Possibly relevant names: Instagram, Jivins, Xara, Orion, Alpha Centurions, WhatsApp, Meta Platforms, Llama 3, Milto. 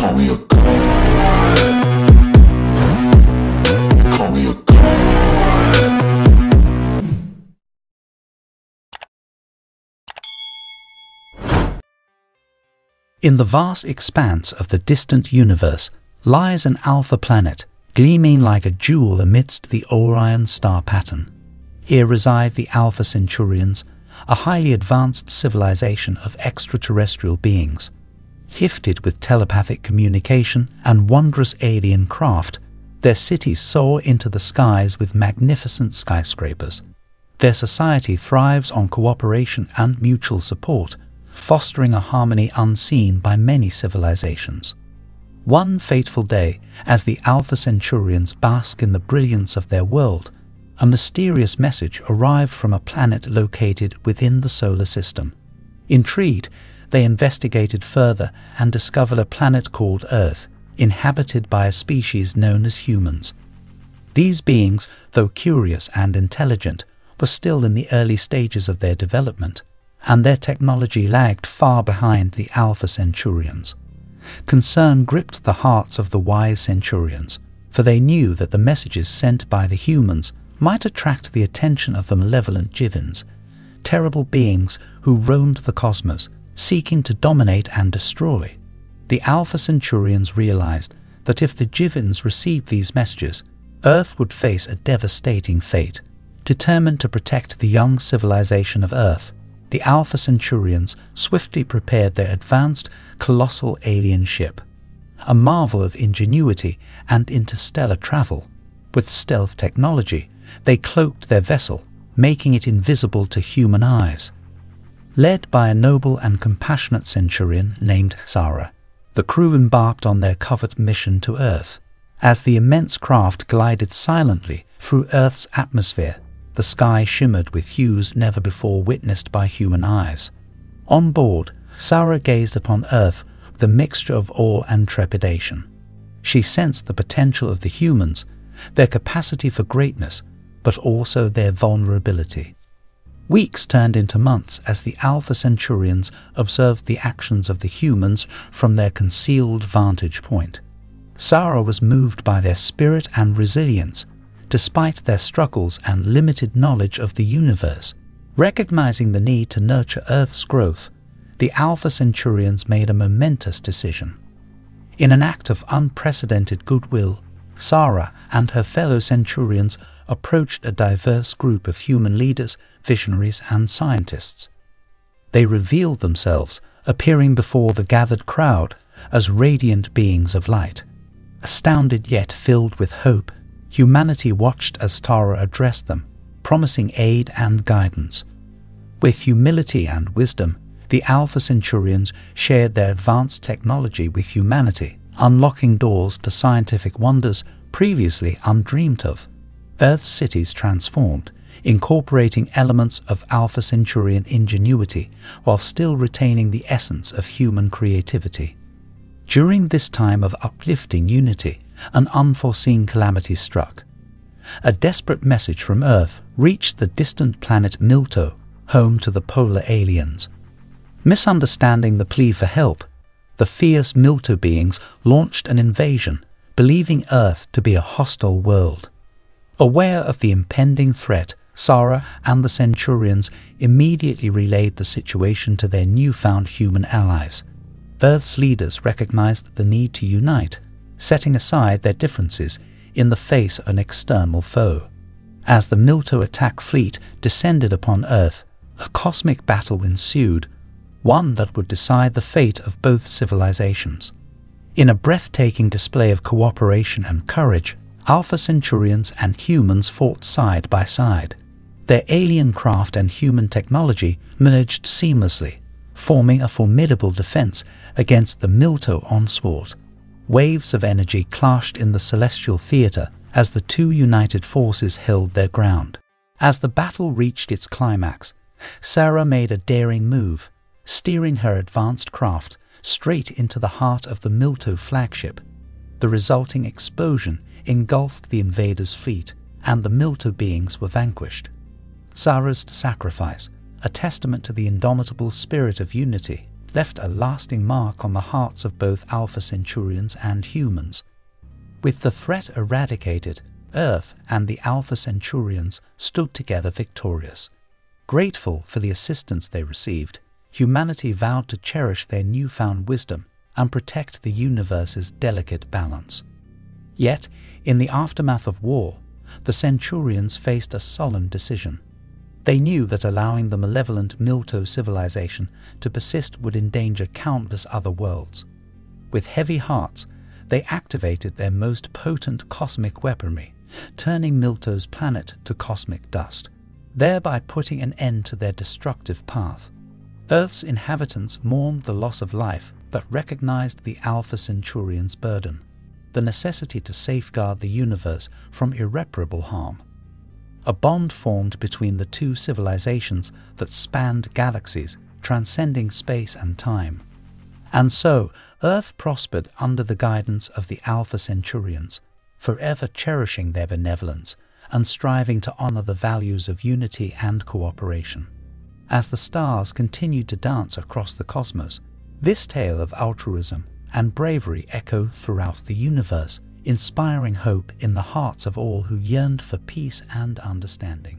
Call me a god. Call me a god. In the vast expanse of the distant universe lies an alpha planet, gleaming like a jewel amidst the Orion star pattern. Here reside the Alpha Centurions, a highly advanced civilization of extraterrestrial beings. Gifted with telepathic communication and wondrous alien craft, their cities soar into the skies with magnificent skyscrapers. Their society thrives on cooperation and mutual support, fostering a harmony unseen by many civilizations. One fateful day, as the Alpha Centurions bask in the brilliance of their world, a mysterious message arrived from a planet located within the solar system. Intrigued, they investigated further and discovered a planet called Earth, inhabited by a species known as humans. These beings, though curious and intelligent, were still in the early stages of their development, and their technology lagged far behind the Alpha Centurions. Concern gripped the hearts of the wise Centurions, for they knew that the messages sent by the humans might attract the attention of the malevolent Jivins, terrible beings who roamed the cosmos, seeking to dominate and destroy. The Alpha Centurions realized that if the Jivins received these messages, Earth would face a devastating fate. Determined to protect the young civilization of Earth, the Alpha Centurions swiftly prepared their advanced, colossal alien ship, a marvel of ingenuity and interstellar travel. With stealth technology, they cloaked their vessel, making it invisible to human eyes. Led by a noble and compassionate centurion named Xara, the crew embarked on their covert mission to Earth. As the immense craft glided silently through Earth's atmosphere, the sky shimmered with hues never before witnessed by human eyes. On board, Xara gazed upon Earth with a mixture of awe and trepidation. She sensed the potential of the humans, their capacity for greatness, but also their vulnerability. Weeks turned into months as the Alpha Centurions observed the actions of the humans from their concealed vantage point. Xara was moved by their spirit and resilience, despite their struggles and limited knowledge of the universe. Recognizing the need to nurture Earth's growth, the Alpha Centurions made a momentous decision. In an act of unprecedented goodwill, Xara and her fellow Centurions approached a diverse group of human leaders, visionaries, and scientists. They revealed themselves, appearing before the gathered crowd as radiant beings of light. Astounded yet filled with hope, humanity watched as Xara addressed them, promising aid and guidance. With humility and wisdom, the Alpha Centurions shared their advanced technology with humanity, unlocking doors to scientific wonders previously undreamed of. Earth's cities transformed, incorporating elements of Alpha Centurion ingenuity while still retaining the essence of human creativity. During this time of uplifting unity, an unforeseen calamity struck. A desperate message from Earth reached the distant planet Milto, home to the polar aliens. Misunderstanding the plea for help, the fierce Milto beings launched an invasion, believing Earth to be a hostile world. Aware of the impending threat, Xara and the Centurions immediately relayed the situation to their newfound human allies. Earth's leaders recognized the need to unite, setting aside their differences in the face of an external foe. As the Milto attack fleet descended upon Earth, a cosmic battle ensued, one that would decide the fate of both civilizations. In a breathtaking display of cooperation and courage, Alpha Centurions and humans fought side by side. Their alien craft and human technology merged seamlessly, forming a formidable defense against the Milto onslaught. Waves of energy clashed in the celestial theater as the two united forces held their ground. As the battle reached its climax, Xara made a daring move, steering her advanced craft straight into the heart of the Milto flagship. The resulting explosion engulfed the invaders' fleet, and the Milto beings were vanquished. Xara's sacrifice, a testament to the indomitable spirit of unity, left a lasting mark on the hearts of both Alpha Centurions and humans. With the threat eradicated, Earth and the Alpha Centurions stood together victorious. Grateful for the assistance they received, humanity vowed to cherish their newfound wisdom and protect the universe's delicate balance. Yet, in the aftermath of war, the Centurions faced a solemn decision. They knew that allowing the malevolent Milto civilization to persist would endanger countless other worlds. With heavy hearts, they activated their most potent cosmic weaponry, turning Milto's planet to cosmic dust, thereby putting an end to their destructive path. Earth's inhabitants mourned the loss of life, but recognized the Alpha Centurion's burden, the necessity to safeguard the universe from irreparable harm. A bond formed between the two civilizations that spanned galaxies, transcending space and time. And so, Earth prospered under the guidance of the Alpha Centurions, forever cherishing their benevolence and striving to honor the values of unity and cooperation. As the stars continued to dance across the cosmos, this tale of altruism and bravery echoed throughout the universe, inspiring hope in the hearts of all who yearned for peace and understanding.